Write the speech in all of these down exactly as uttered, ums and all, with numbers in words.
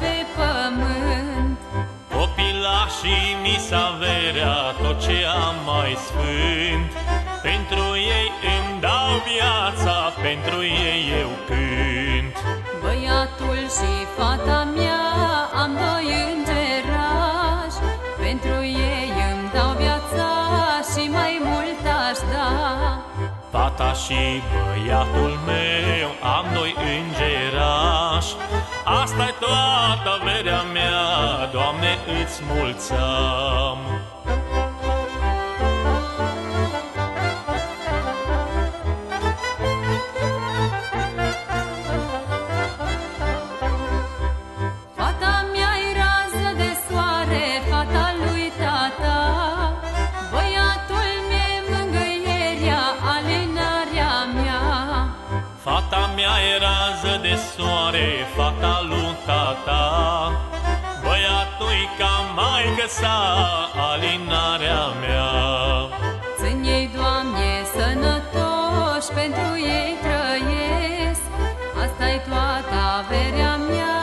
pe pământ. Copilașii mi s-averea tot ce am mai sfânt, pentru ei îmi dau viața, pentru ei eu cânt. Băiatul și fata mea, am doi îngerași, pentru ei îmi dau viața și mai mult aș da. Fata și băiatul meu, am doi îngerași, asta-i toată averea mea, Doamne, îți mulțam. Fata mea e rază de soare, fata lui tata, băiatul-i ca maică sa, alinarea mea. Ține-i, Doamne, sănătoși, pentru ei trăiesc, asta-i toată averea mea,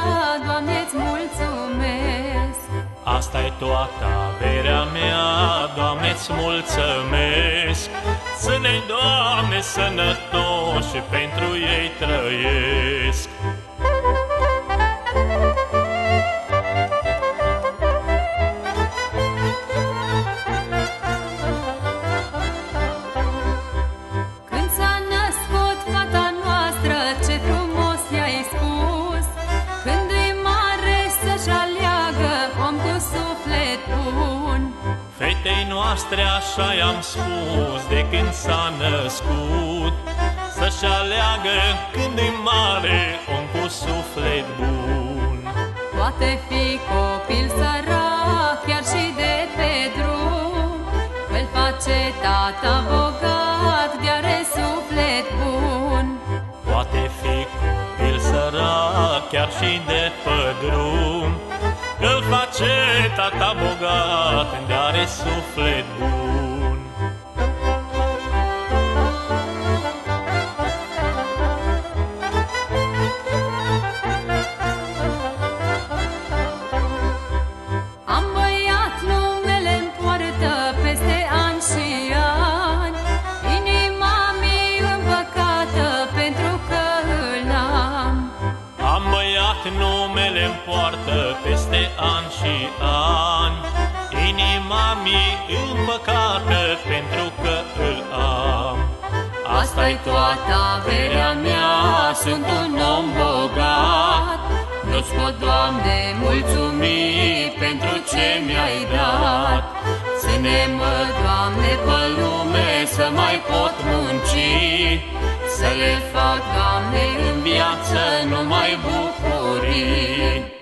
Doamne-ți mulțumesc. Asta-i toată averea mea, Doamne-ți mulțumesc. Ține-i, Doamne, sănătoși, pentru ei trăiesc. Când s-a născut fata noastră, ce frumos i-ai spus, când e mare să-și aleagă om cu suflet bun. Fetei noastre așa i-am spus de când s-a născut, să-și aleagă când e mare om cu suflet bun. Poate fi copil sărac chiar și de pe drum, îl face tata bogat de are suflet bun. Poate fi copil sărac chiar și de pe drum, îl face tata bogat de are suflet bun. Numele-mi poartă peste an și an, inima mi-i împăcată pentru că îl am. Asta-i toată averea mea, sunt un om bogat, nu-ți pot, Doamne, mulțumi pentru ce mi-ai dat. Ține-mă, Doamne, pe lume să mai pot munci, să le fac, Doamne, în viață numai bucurii.